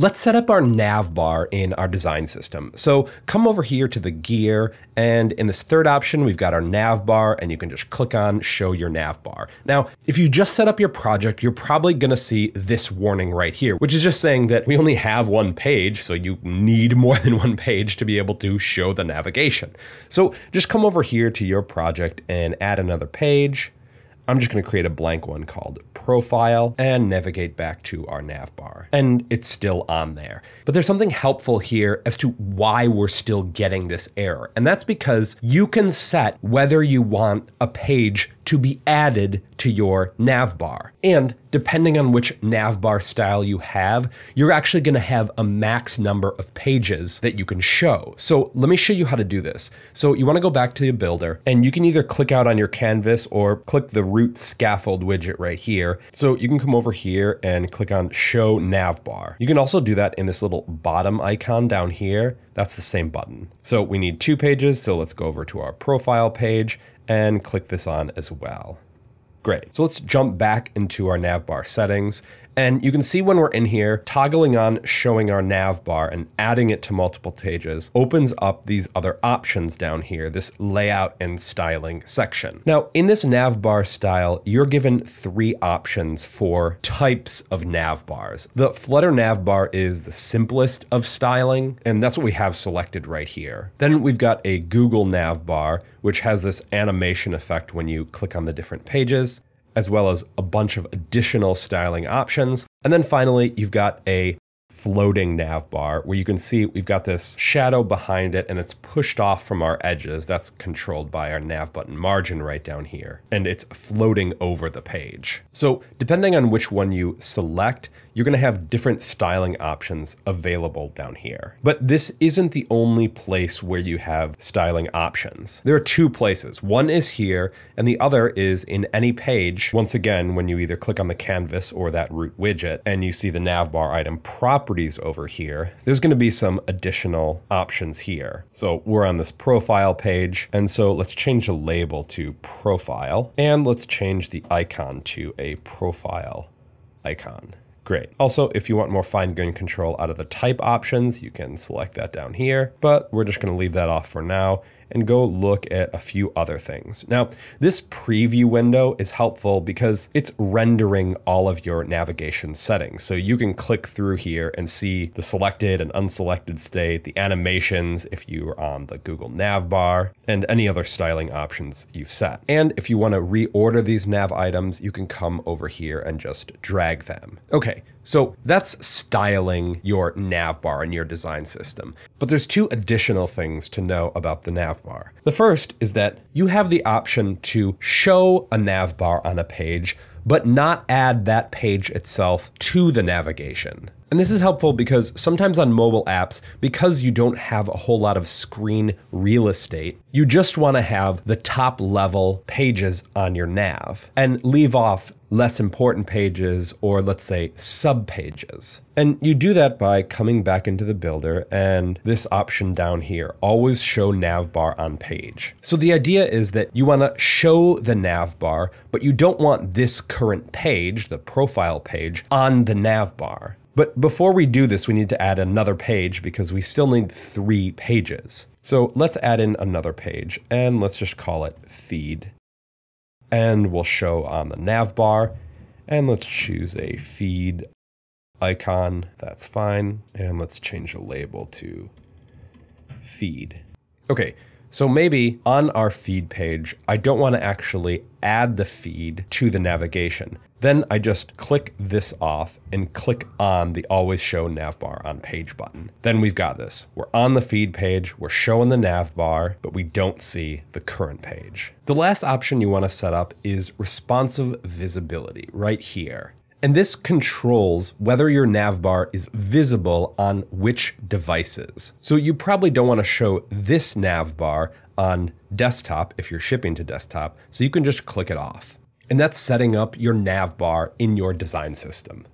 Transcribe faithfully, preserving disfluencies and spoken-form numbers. Let's set up our nav bar in our design system. So come over here to the gear, and in this third option, we've got our nav bar, and you can just click on show your nav bar. Now, if you just set up your project, you're probably gonna see this warning right here, which is just saying that we only have one page, so you need more than one page to be able to show the navigation. So just come over here to your project and add another page. I'm just gonna create a blank one called profile and navigate back to our nav bar. And it's still on there. But there's something helpful here as to why we're still getting this error. And that's because you can set whether you want a page to be added to your nav bar. And depending on which nav bar style you have, you're actually gonna have a max number of pages that you can show. So let me show you how to do this. So you wanna go back to the builder, and you can either click out on your canvas or click the root scaffold widget right here. So you can come over here and click on show nav bar. You can also do that in this little bottom icon down here. That's the same button. So we need two pages. So let's go over to our profile page and click this on as well. Great. So let's jump back into our nav bar settings. And you can see when we're in here, toggling on showing our nav bar and adding it to multiple pages opens up these other options down here, this layout and styling section. Now, in this nav bar style, you're given three options for types of nav bars. The Flutter nav bar is the simplest of styling, and that's what we have selected right here. Then we've got a Google nav bar, which has this animation effect when you click on the different pages, as well as a bunch of additional styling options. And then finally, you've got a floating nav bar where you can see we've got this shadow behind it and it's pushed off from our edges. That's controlled by our nav button margin right down here, and it's floating over the page. So depending on which one you select, you're gonna have different styling options available down here. But this isn't the only place where you have styling options. There are two places. One is here and the other is in any page. Once again, when you either click on the canvas or that root widget and you see the nav bar item properly properties over here, there's going to be some additional options here. So we're on this profile page, and so let's change the label to profile, and let's change the icon to a profile icon. Great. Also, if you want more fine-grained control out of the type options, you can select that down here, but we're just going to leave that off for now and go look at a few other things. Now, this preview window is helpful because it's rendering all of your navigation settings. So you can click through here and see the selected and unselected state, the animations if you're on the Google nav bar, and any other styling options you've set. And if you want to reorder these nav items, you can come over here and just drag them. Okay. So that's styling your nav bar in your design system. But there's two additional things to know about the nav bar. The first is that you have the option to show a nav bar on a page, but not add that page itself to the navigation. And this is helpful because sometimes on mobile apps, because you don't have a whole lot of screen real estate, you just want to have the top level pages on your nav and leave off less important pages, or let's say sub pages. And you do that by coming back into the builder and this option down here, always show nav bar on page. So the idea is that you want to show the nav bar, but you don't want this current page, the profile page, on the nav bar. But before we do this, we need to add another page because we still need three pages. So let's add in another page and let's just call it feed. And we'll show on the nav bar, and let's choose a feed icon. That's fine. And let's change the label to feed. Okay. So maybe on our feed page, I don't want to actually add the feed to the navigation. Then I just click this off and click on the always show nav bar on page button. Then we've got this. We're on the feed page, we're showing the nav bar, but we don't see the current page. The last option you want to set up is responsive visibility right here. And this controls whether your nav bar is visible on which devices. So you probably don't want to show this nav bar on desktop if you're shipping to desktop, so you can just click it off. And that's setting up your nav bar in your design system.